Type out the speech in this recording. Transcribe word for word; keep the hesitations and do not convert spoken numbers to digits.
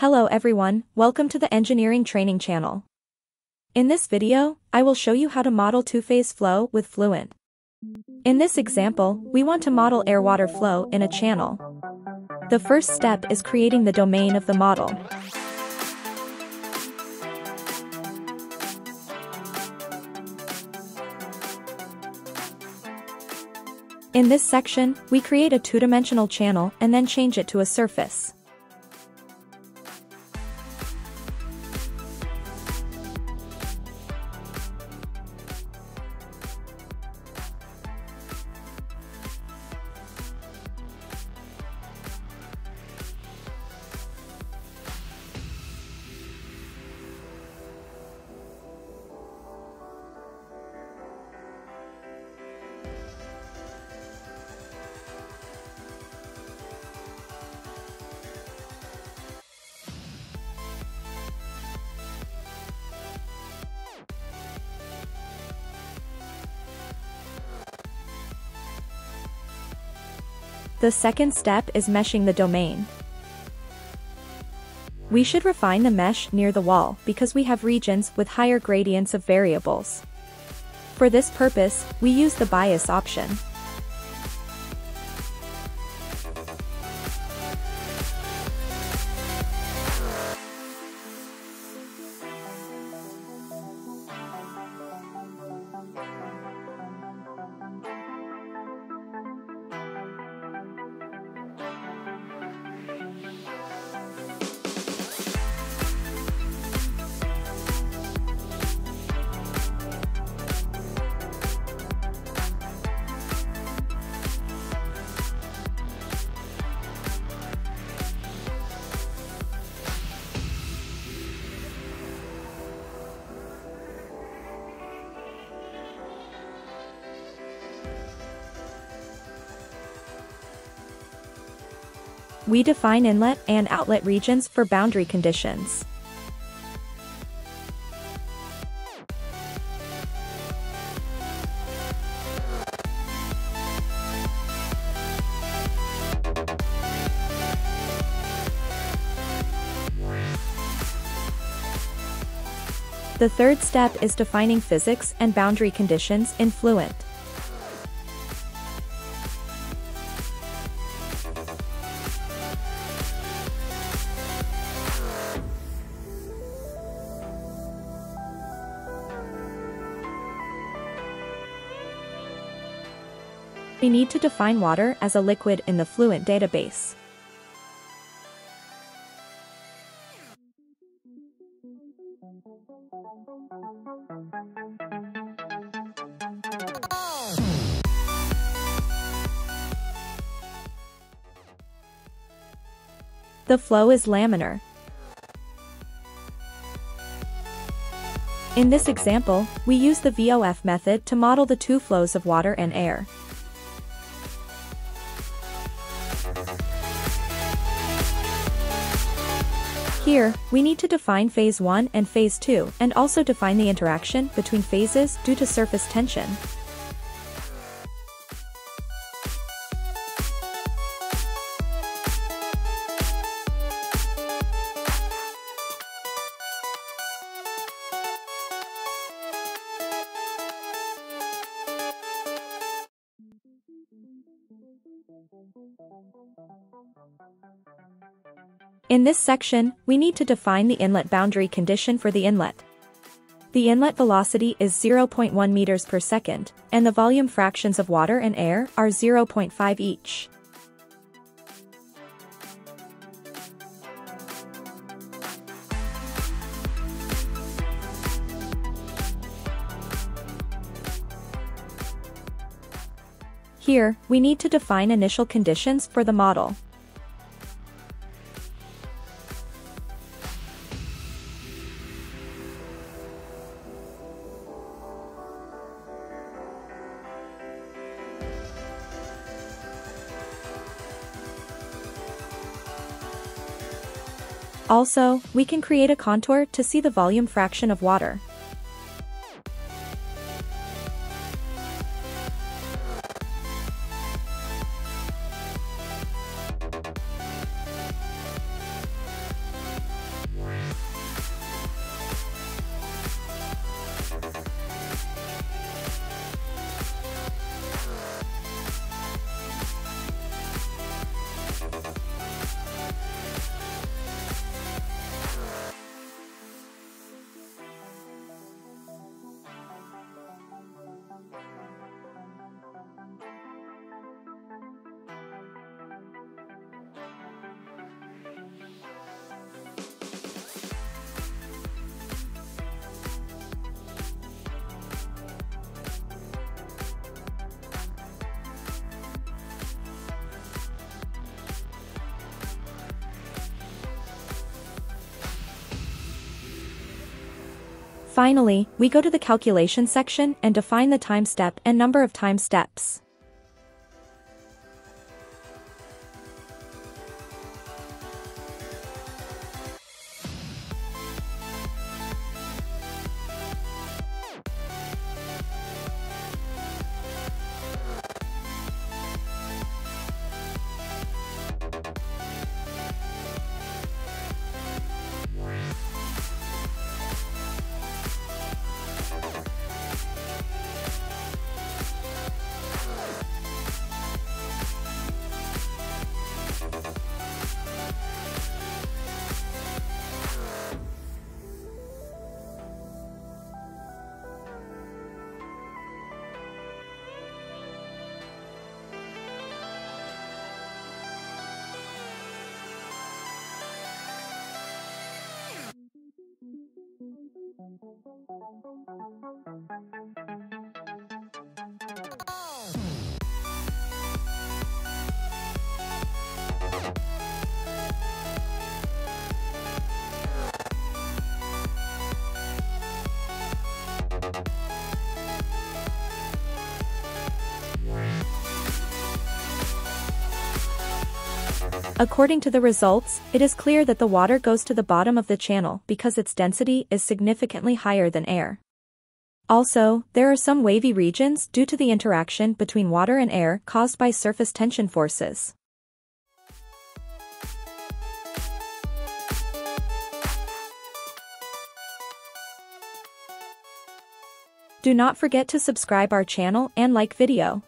Hello everyone, welcome to the Engineering Training Channel. In this video, I will show you how to model two-phase flow with Fluent. In this example, we want to model air-water flow in a channel. The first step is creating the domain of the model. In this section, we create a two-dimensional channel and then change it to a surface. The second step is meshing the domain. We should refine the mesh near the wall because we have regions with higher gradients of variables. For this purpose, we use the bias option. We define inlet and outlet regions for boundary conditions. The third step is defining physics and boundary conditions in Fluent. We need to define water as a liquid in the Fluent database. The flow is laminar. In this example, we use the V O F method to model the two flows of water and air. Here, we need to define phase one and phase two and also define the interaction between phases due to surface tension. In this section, we need to define the inlet boundary condition for the inlet. The inlet velocity is zero point one meters per second, and the volume fractions of water and air are zero point five each. Here, we need to define initial conditions for the model. Also, we can create a contour to see the volume fraction of water. Finally, we go to the calculation section and define the time step and number of time steps. According to the results, it is clear that the water goes to the bottom of the channel because its density is significantly higher than air. Also, there are some wavy regions due to the interaction between water and air caused by surface tension forces. Do not forget to subscribe our channel and like video.